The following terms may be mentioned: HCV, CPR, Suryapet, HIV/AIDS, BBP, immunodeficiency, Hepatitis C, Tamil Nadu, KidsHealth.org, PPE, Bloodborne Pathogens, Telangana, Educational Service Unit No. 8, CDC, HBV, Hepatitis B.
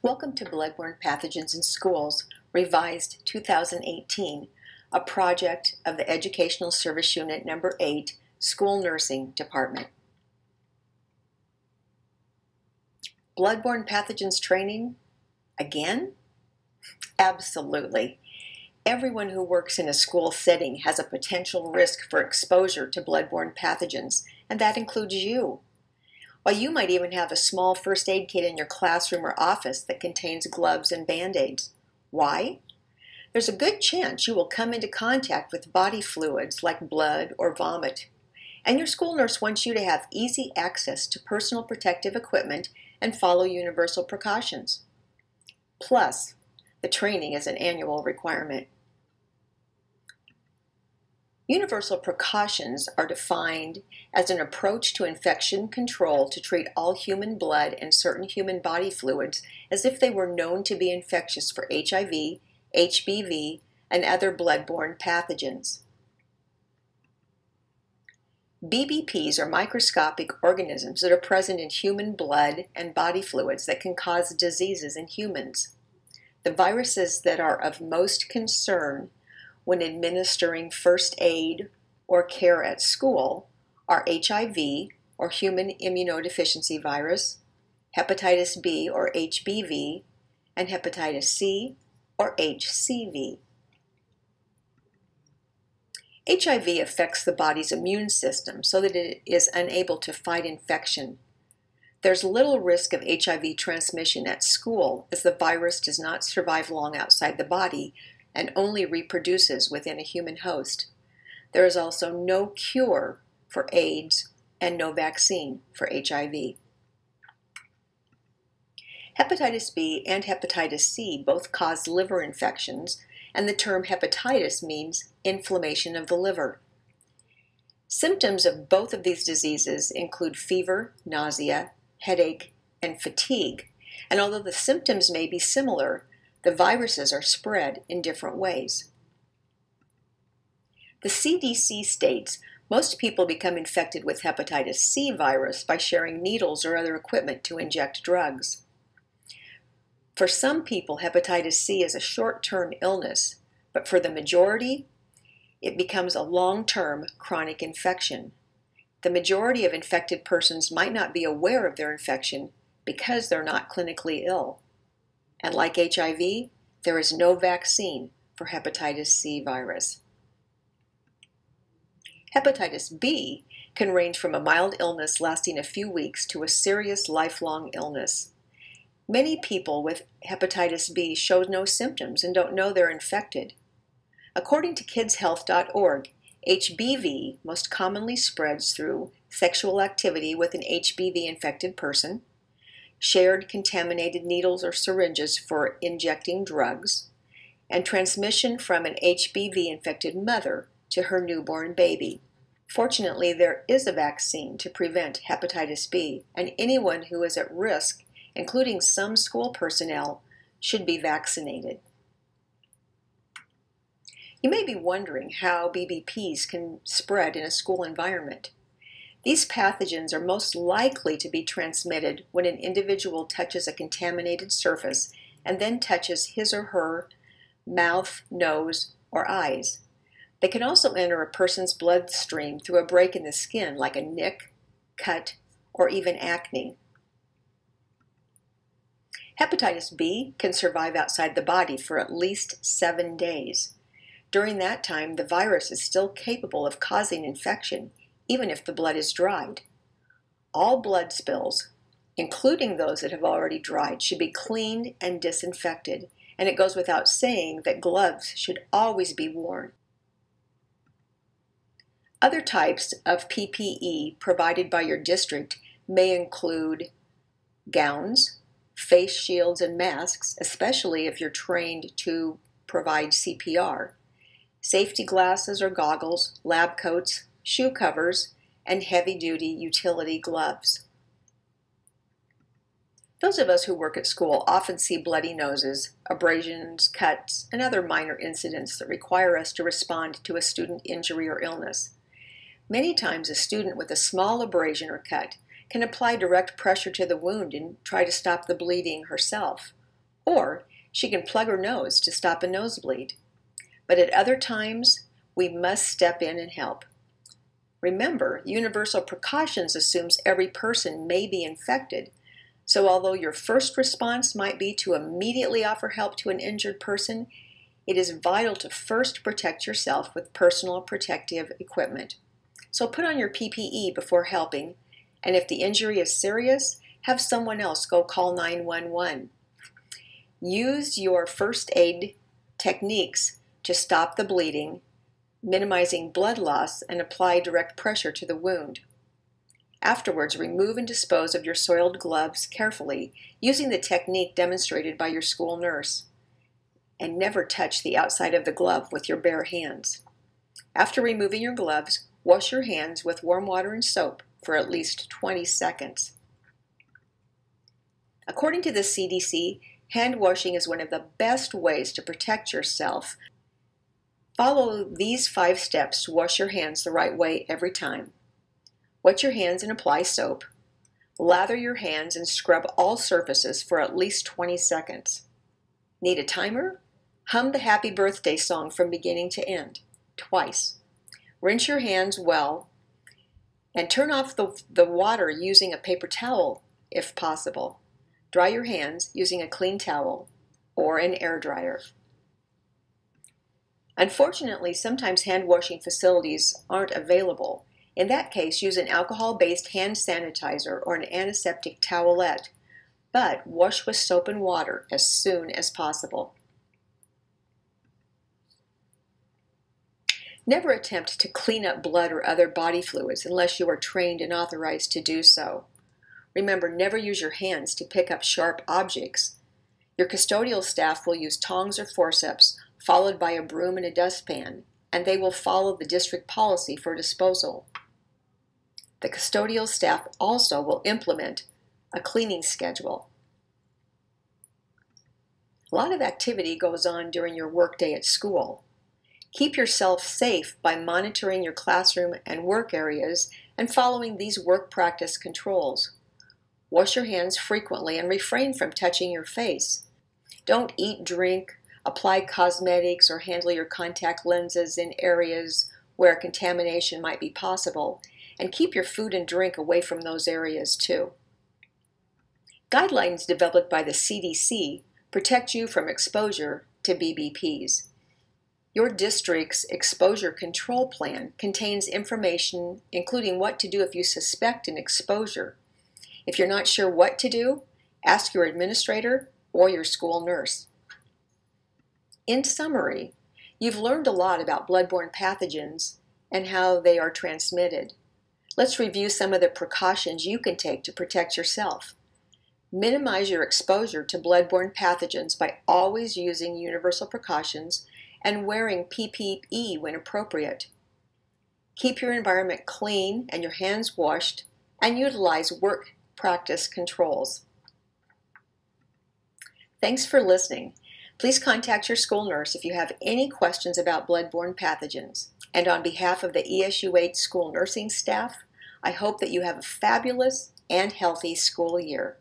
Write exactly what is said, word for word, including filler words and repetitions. Welcome to Bloodborne Pathogens in Schools, revised two thousand eighteen, a project of the Educational Service Unit number eight, School Nursing Department. Bloodborne pathogens training? Again? Absolutely. Everyone who works in a school setting has a potential risk for exposure to bloodborne pathogens, and that includes you. While you might even have a small first aid kit in your classroom or office that contains gloves and band-aids. Why? There's a good chance you will come into contact with body fluids like blood or vomit, and your school nurse wants you to have easy access to personal protective equipment and follow universal precautions. Plus, the training is an annual requirement. Universal precautions are defined as an approach to infection control to treat all human blood and certain human body fluids as if they were known to be infectious for H I V, H B V, and other bloodborne pathogens. B B Ps are microscopic organisms that are present in human blood and body fluids that can cause diseases in humans. The viruses that are of most concern when administering first aid or care at school are H I V, or human immunodeficiency virus, hepatitis B, or H B V, and hepatitis C, or H C V. H I V affects the body's immune system so that it is unable to fight infection. There's little risk of H I V transmission at school, as the virus does not survive long outside the body and only reproduces within a human host. There is also no cure for AIDS and no vaccine for H I V. Hepatitis B and hepatitis C both cause liver infections, and the term hepatitis means inflammation of the liver. Symptoms of both of these diseases include fever, nausea, headache, and fatigue, and although the symptoms may be similar, the viruses are spread in different ways. The C D C states most people become infected with hepatitis C virus by sharing needles or other equipment to inject drugs. For some people, hepatitis C is a short-term illness, but for the majority, it becomes a long-term chronic infection. The majority of infected persons might not be aware of their infection because they're not clinically ill. And like H I V, there is no vaccine for hepatitis C virus. Hepatitis B can range from a mild illness lasting a few weeks to a serious lifelong illness. Many people with hepatitis B show no symptoms and don't know they're infected. According to Kids Health dot org, H B V most commonly spreads through sexual activity with an H B V-infected person, shared contaminated needles or syringes for injecting drugs, and transmission from an H B V-infected mother to her newborn baby. Fortunately, there is a vaccine to prevent hepatitis B, and anyone who is at risk, including some school personnel, should be vaccinated. You may be wondering how B B Ps can spread in a school environment. These pathogens are most likely to be transmitted when an individual touches a contaminated surface and then touches his or her mouth, nose, or eyes. They can also enter a person's bloodstream through a break in the skin, like a nick, cut, or even acne. Hepatitis B can survive outside the body for at least seven days. During that time, the virus is still capable of causing infection, even if the blood is dried. All blood spills, including those that have already dried, should be cleaned and disinfected, and it goes without saying that gloves should always be worn. Other types of P P E provided by your district may include gowns, face shields, and masks, especially if you're trained to provide C P R, safety glasses or goggles, lab coats, shoe covers, and heavy-duty utility gloves. Those of us who work at school often see bloody noses, abrasions, cuts, and other minor incidents that require us to respond to a student injury or illness. Many times a student with a small abrasion or cut can apply direct pressure to the wound and try to stop the bleeding herself, or she can plug her nose to stop a nosebleed. But at other times, we must step in and help. Remember, universal precautions assumes every person may be infected. So although your first response might be to immediately offer help to an injured person, it is vital to first protect yourself with personal protective equipment. So put on your P P E before helping, and if the injury is serious, have someone else go call nine one one. Use your first aid techniques to stop the bleeding, minimizing blood loss, and apply direct pressure to the wound. Afterwards, remove and dispose of your soiled gloves carefully, using the technique demonstrated by your school nurse, and never touch the outside of the glove with your bare hands. After removing your gloves, wash your hands with warm water and soap for at least twenty seconds. According to the C D C, hand washing is one of the best ways to protect yourself. Follow these five steps to wash your hands the right way every time. Wet your hands and apply soap. Lather your hands and scrub all surfaces for at least twenty seconds. Need a timer? Hum the Happy Birthday song from beginning to end, twice. Rinse your hands well and turn off the, the water using a paper towel if possible. Dry your hands using a clean towel or an air dryer. Unfortunately, sometimes hand washing facilities aren't available. In that case, use an alcohol-based hand sanitizer or an antiseptic towelette, but wash with soap and water as soon as possible. Never attempt to clean up blood or other body fluids unless you are trained and authorized to do so. Remember, never use your hands to pick up sharp objects. Your custodial staff will use tongs or forceps, followed by a broom and a dustpan, and they will follow the district policy for disposal. The custodial staff also will implement a cleaning schedule. A lot of activity goes on during your workday at school. Keep yourself safe by monitoring your classroom and work areas and following these work practice controls. Wash your hands frequently and refrain from touching your face. Don't eat, drink, apply cosmetics, or handle your contact lenses in areas where contamination might be possible, and keep your food and drink away from those areas too. Guidelines developed by the C D C protect you from exposure to B B Ps. Your district's exposure control plan contains information including what to do if you suspect an exposure. If you're not sure what to do, ask your administrator or your school nurse. In summary, you've learned a lot about bloodborne pathogens and how they are transmitted. Let's review some of the precautions you can take to protect yourself. Minimize your exposure to bloodborne pathogens by always using universal precautions and wearing P P E when appropriate. Keep your environment clean and your hands washed, and utilize work practice controls. Thanks for listening. Please contact your school nurse if you have any questions about bloodborne pathogens. And on behalf of the E S U eight school nursing staff, I hope that you have a fabulous and healthy school year.